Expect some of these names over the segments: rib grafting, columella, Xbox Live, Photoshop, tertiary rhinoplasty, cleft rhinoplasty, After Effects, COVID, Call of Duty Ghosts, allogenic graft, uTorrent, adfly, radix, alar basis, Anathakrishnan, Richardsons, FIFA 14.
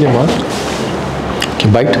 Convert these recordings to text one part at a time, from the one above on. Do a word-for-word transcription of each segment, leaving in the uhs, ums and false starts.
your mouth. Okay, bite.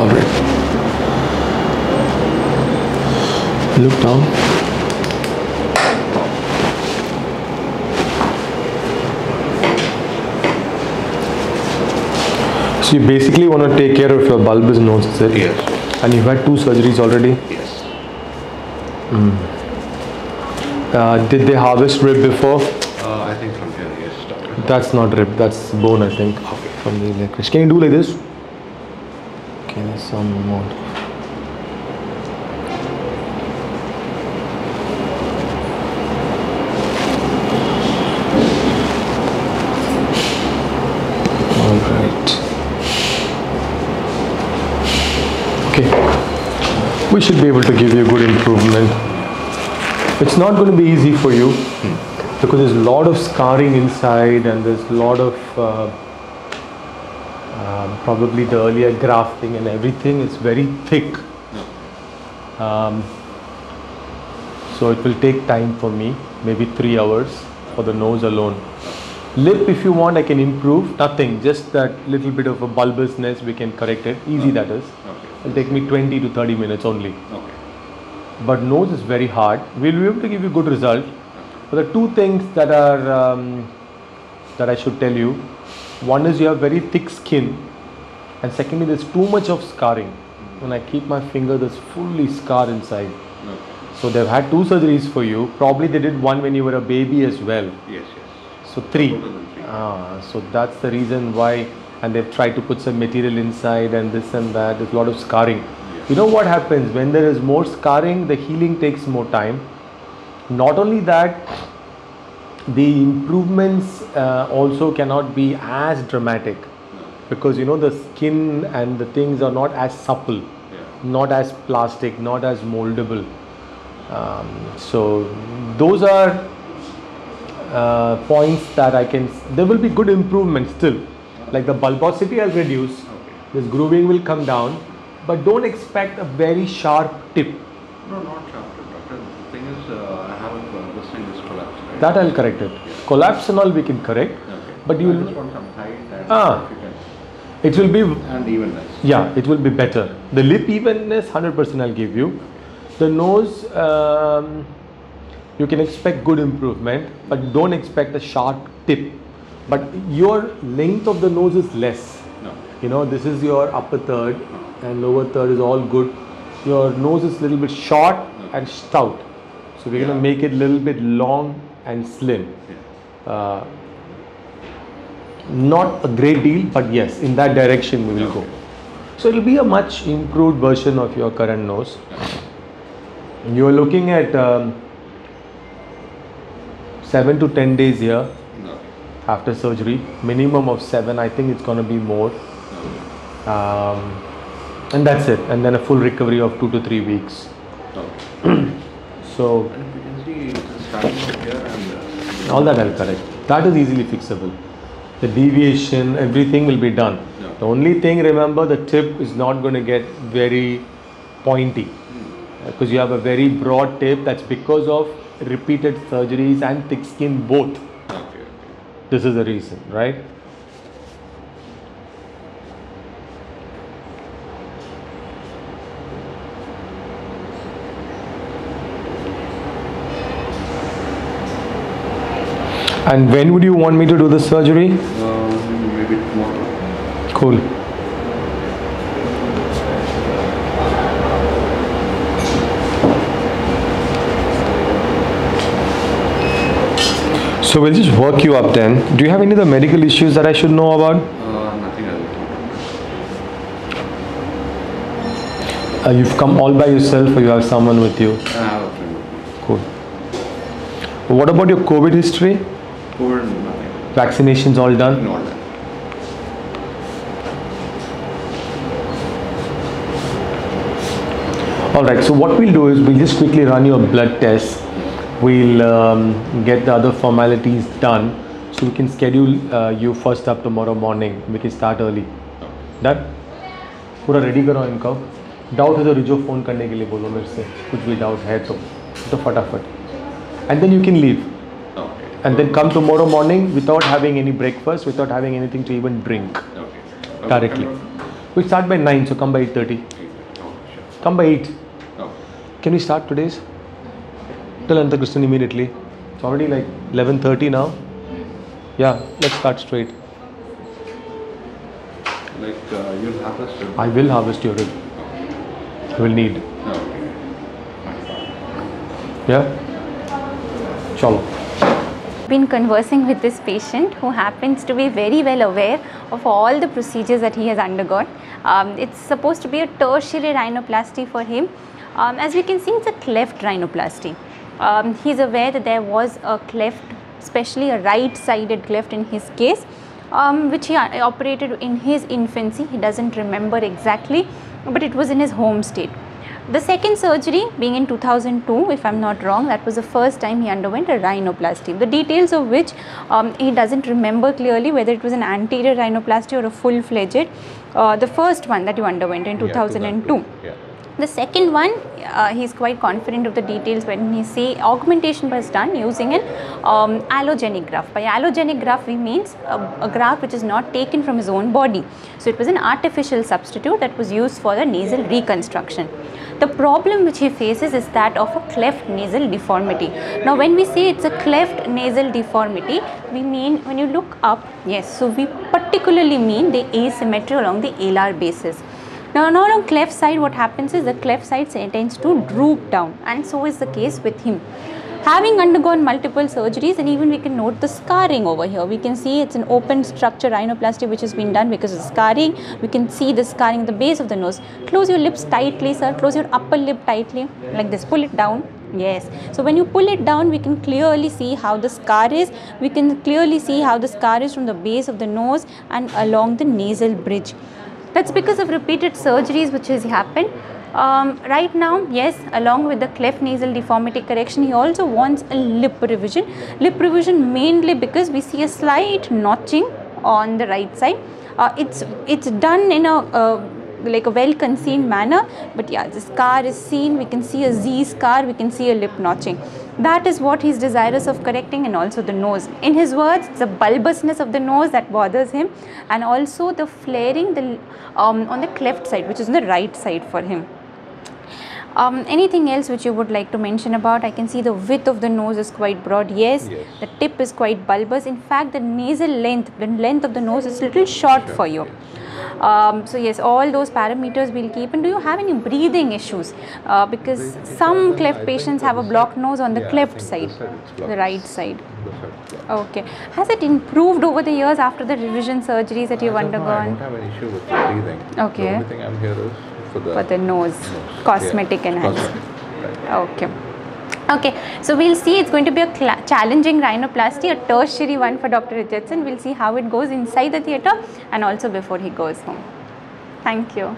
All right. Look down. So you basically want to take care of your bulbous nose, is it? Yes. And you've had two surgeries already? Yes. Mm. Uh, did they harvest rib before? Uh, I think from here, yes, doctor. That's not rib, that's bone, I think. Okay. From the electric. Can you do like this? Okay, there's some more. Alright. Okay. We should be able to give you good improvement. It's not going to be easy for you hmm. because there's a lot of scarring inside and there's a lot of uh, uh, probably the earlier grafting and everything. It's very thick. Um, so it will take time for me, maybe three hours for the nose alone. Lip, if you want, I can improve. Nothing, just that little bit of a bulbousness, we can correct it. Easy, that is. Okay. It'll take me twenty to thirty minutes only. Okay. But nose is very hard. We'll be able to give you good result. But the two things that are um, that I should tell you, one is you have very thick skin, and secondly there's too much of scarring. When I keep my finger, there's fully scar inside. Okay. So they've had two surgeries for you. Probably they did one when you were a baby as well. Yes, yes. So three. Ah, so that's the reason why. And they've tried to put some material inside and this and that. There's a lot of scarring. You know what happens when there is more scarring, the healing takes more time. Not only that, the improvements uh, also cannot be as dramatic because you know the skin and the things are not as supple, yeah. not as plastic, not as moldable. Um, so those are uh, points that I can, there will be good improvements still. Like the bulbosity has reduced, okay. This grooving will come down. But don't expect a very sharp tip. No, not sharp tip, doctor. The thing is, uh, I have uh, this thing is collapsed, right? That I'll correct it. Yes. Collapse and all we can correct. Okay. But you will. Want some height and ah, it will be. And evenness. Yeah, it will be better. The lip evenness, one hundred percent I'll give you. The nose, um, you can expect good improvement, but don't expect a sharp tip. But your length of the nose is less. No. You know, this is your upper third. And lower third is all good. Your nose is a little bit short and stout, so we're yeah. going to make it a little bit long and slim. Yeah. Uh, not a great deal, but yes, in that direction we will okay. go. So it will be a much improved version of your current nose. You are looking at um, seven to ten days here no. after surgery. Minimum of seven. I think it's going to be more. Um, And that's it, and then a full recovery of two to three weeks. Okay. So, and you can see it's starting from here and uh, all that I'll correct. That is easily fixable. The deviation, everything will be done. No. The only thing, remember, the tip is not going to get very pointy because hmm. you have a very broad tip. That's because of repeated surgeries and thick skin both. Okay, okay. This is the reason, right? And when would you want me to do the surgery? Um, maybe tomorrow. Cool. So we'll just work you up then. Do you have any other medical issues that I should know about? Uh, nothing else. Uh, you've come all by yourself or you have someone with you? I have a friend. Cool. What about your COVID history? Vaccinations all done? Not done. Alright, so what we'll do is we'll just quickly run your blood test. We'll um, get the other formalities done so we can schedule uh, you first up tomorrow morning. We can start early. Done? पूरा ready करो इनका. Doubt है तो Rijo phone करने के लिए बोलो मेरे से. कुछ भी doubt है तो तो फटाफट. And then you can leave. Okay. and then come tomorrow morning without having any breakfast, without having anything to even drink. Okay. Okay. Directly. We start by nine, so come by eight thirty. Oh, sure. Come by eight. Oh. Can we start today's? Tell Anathakrishnan immediately. It's already like eleven thirty now. Yeah, let's start straight. Like uh, you'll harvest your rib. I will harvest your rib. I will need. Okay. Yeah? Chalo. Been conversing with this patient who happens to be very well aware of all the procedures that he has undergone. Um, it's supposed to be a tertiary rhinoplasty for him. Um, as we can see, it's a cleft rhinoplasty. Um, he's aware that there was a cleft, especially a right-sided cleft in his case, um, which he operated in his infancy. He doesn't remember exactly, but it was in his home state. The second surgery being in two thousand two, if I'm not wrong, that was the first time he underwent a rhinoplasty, the details of which um, he doesn't remember clearly, whether it was an anterior rhinoplasty or a full-fledged, uh, the first one that you underwent in two thousand two. Yeah, two thousand two. Yeah. The second one, uh, he is quite confident of the details when he see augmentation was done using an um, allogenic graft. By allogenic graft, we means a, a graft which is not taken from his own body. So it was an artificial substitute that was used for the nasal reconstruction. The problem which he faces is that of a cleft nasal deformity. Now, when we say it's a cleft nasal deformity, we mean when you look up, yes, so we particularly mean the asymmetry along the alar basis. Now, now on cleft side, what happens is the cleft side tends to droop down, and so is the case with him. Having undergone multiple surgeries, and even we can note the scarring over here. We can see it's an open structure rhinoplasty which has been done because of scarring. We can see the scarring at the base of the nose. Close your lips tightly, sir. Close your upper lip tightly, like this. Pull it down. Yes. So when you pull it down, we can clearly see how the scar is. We can clearly see how the scar is from the base of the nose and along the nasal bridge. That's because of repeated surgeries which has happened. Um, right now, yes, along with the cleft nasal deformity correction, he also wants a lip revision. Lip revision mainly because we see a slight notching on the right side. Uh, it's it's done in a uh, like a well-concealed manner, but yeah, the scar is seen. We can see a Z scar. We can see a lip notching. That is what he's desirous of correcting, and also the nose. In his words, it's the bulbousness of the nose that bothers him, and also the flaring the, um, on the cleft side, which is on the right side for him. Um, anything else which you would like to mention about? I can see the width of the nose is quite broad. Yes, yes. The tip is quite bulbous. In fact, the nasal length, the length of the nose is little short for you. Um, so yes, all those parameters we'll keep. And do you have any breathing issues? Uh, because some cleft patients have a blocked nose on the cleft side, the right side. Okay. Has it improved over the years after the revision surgeries that you've undergone? I don't have an issue with breathing. Okay. The only thing I'm here is for the, for the nose, nose. Cosmetic, yeah. Enhancement. Cosmetic. Right. Okay. Okay. So we'll see, it's going to be a challenging rhinoplasty, a tertiary one for Doctor Richardson. We'll see how it goes inside the theatre and also before he goes home. Thank you.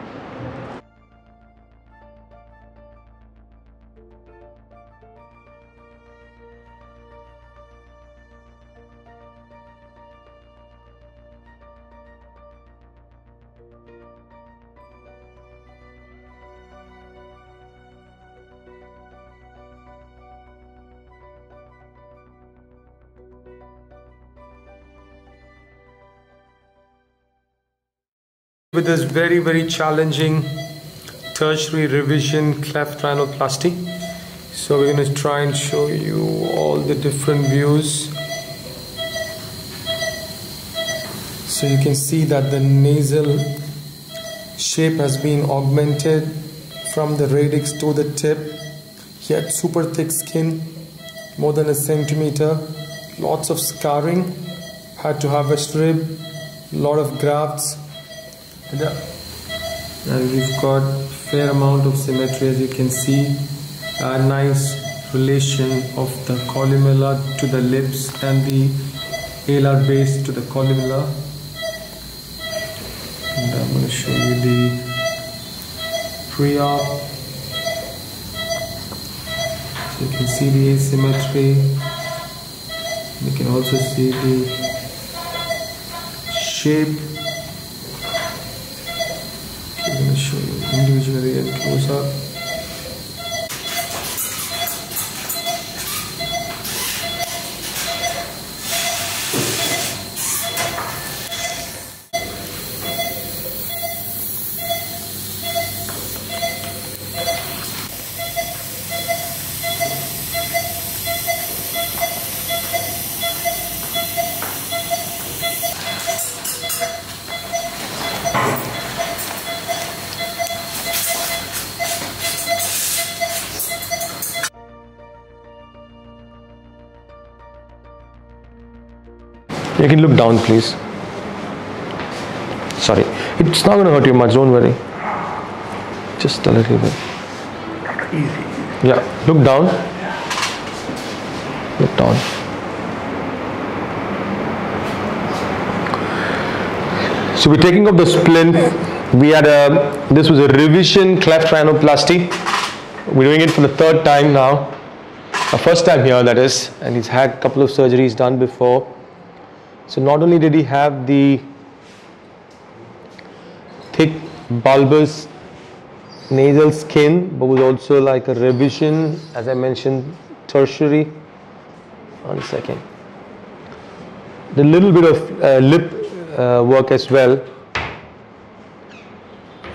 With this very, very challenging tertiary revision cleft rhinoplasty. So we're going to try and show you all the different views. So you can see that the nasal shape has been augmented from the radix to the tip. He had super thick skin, more than a centimeter, lots of scarring, had to have a rib, lot of grafts. And we've got fair amount of symmetry, as you can see, a nice relation of the columella to the lips and the alar base to the columella. And I'm going to show you the pre-op. So you can see the asymmetry. You can also see the shape. Show you individually and close up. You can look down, please. Sorry, it's not going to hurt you much, don't worry. Just a little bit. Easy. Yeah, look down. Look down. So we're taking up the splint. We had a, this was a revision cleft rhinoplasty. We're doing it for the third time now. Our first time here, that is, and he's had a couple of surgeries done before. So not only did he have the thick bulbous nasal skin, but was also like a revision, as I mentioned, tertiary. One second. The little bit of uh, lip uh, work as well.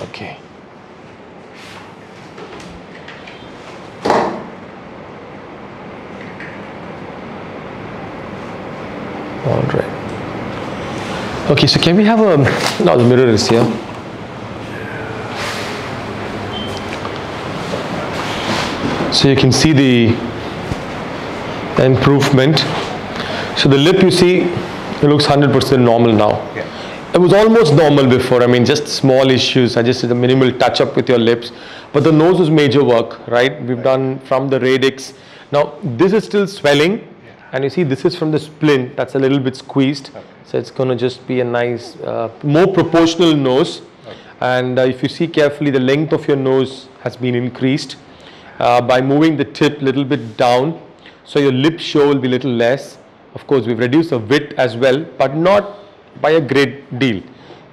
Okay. All right. Okay, so can we have a, now the mirror is here. So you can see the improvement. So the lip, you see, it looks one hundred percent normal now. Yeah. It was almost normal before. I mean, just small issues. I just did a minimal touch-up with your lips. But the nose was major work, right? We've done from the radix. Now, this is still swelling. And you see, this is from the splint, that's a little bit squeezed. Okay. So it's going to just be a nice, uh, more proportional nose. Okay. And uh, if you see carefully, the length of your nose has been increased uh, by moving the tip a little bit down. So your lip show will be a little less. Of course, we've reduced the width as well, but not by a great deal.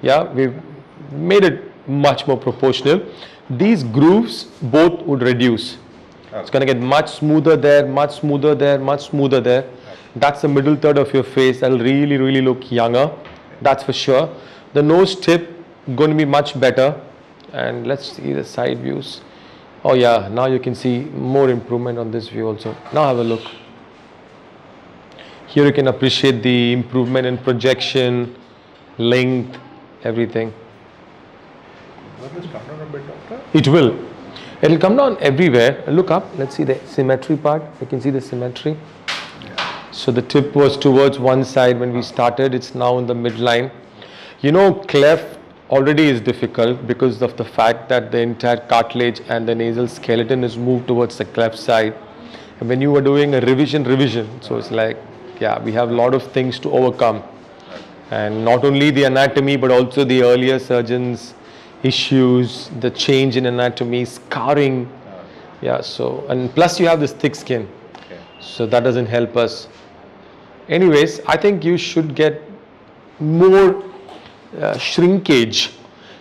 Yeah, we've made it much more proportional. These grooves both would reduce. It's going to get much smoother there, much smoother there, much smoother there. That's the middle third of your face. That'll really, really look younger. That's for sure. The nose tip going to be much better. And let's see the side views. Oh yeah, now you can see more improvement on this view also. Now have a look. Here you can appreciate the improvement in projection, length, everything. It will. It will come down everywhere. Look up, let's see the symmetry part. You can see the symmetry. Yeah. So the tip was towards one side when we started. It's now in the midline. You know, cleft already is difficult because of the fact that the entire cartilage and the nasal skeleton is moved towards the cleft side. And when you were doing a revision, revision, so it's like, yeah, we have a lot of things to overcome. And not only the anatomy, but also the earlier surgeons' issues, the change in anatomy, scarring, yeah. So, and plus you have this thick skin, okay. So that doesn't help us. Anyways, I think you should get more uh, shrinkage.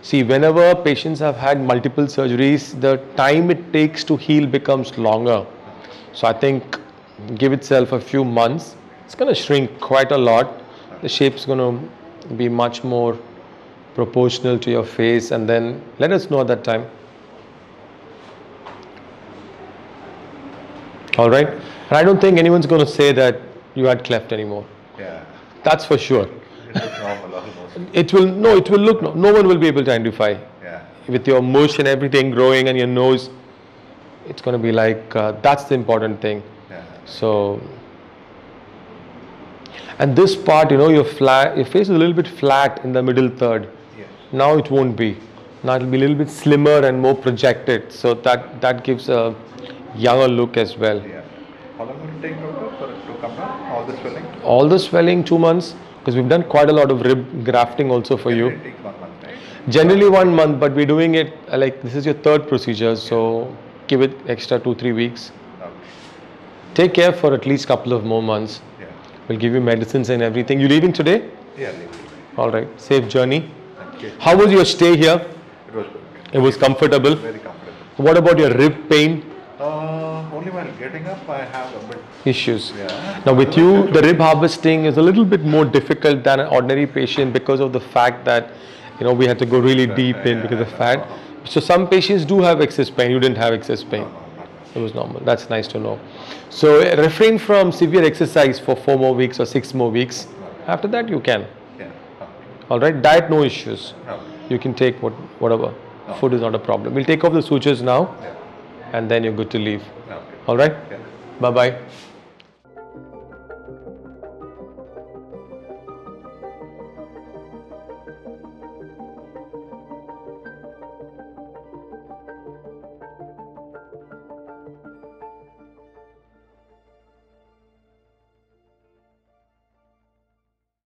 See, whenever patients have had multiple surgeries, the time it takes to heal becomes longer. So I think give itself a few months. It's going to shrink quite a lot. The shape's going to be much more proportional to your face, and then let us know at that time. All right. And I don't think anyone's going to say that you had cleft anymore. Yeah. That's for sure. It will no. It will look no. No one will be able to identify. Yeah. With your mush and everything growing and your nose, it's going to be like uh, that's the important thing. Yeah. So. And this part, you know, your, flat, your face is a little bit flat in the middle third. Yes. Now it won't be. Now it will be a little bit slimmer and more projected. So that, that gives a younger look as well. Yeah. How long would it take for it to come down? All the swelling? All the swelling, two months. Because we've done quite a lot of rib grafting also for Generally you. Generally one month, right? Generally one month, but we're doing it like this is your third procedure. So yeah. Give it extra two, three weeks. Okay. Take care for at least a couple of more months. We'll give you medicines and everything. You leaving today? Yeah, leaving today. All right. Safe journey. Thank you. How was your stay here? It was good. It was comfortable? Very comfortable. What about your rib pain? Uh, only while getting up, I have a bit. Issues. Yeah. Now with you, the rib harvesting is a little bit more difficult than an ordinary patient because of the fact that, you know, we had to go really deep in because of fat. So some patients do have excess pain. You didn't have excess pain. It was normal. That's nice to know. So uh, refrain from severe exercise for four more weeks or six more weeks. After that, you can. Yeah. All right. Diet, no issues. No. You can take what, whatever. No. Food is not a problem. We'll take off the sutures now, yeah. And then you're good to leave. No. All right. Yeah. Bye bye.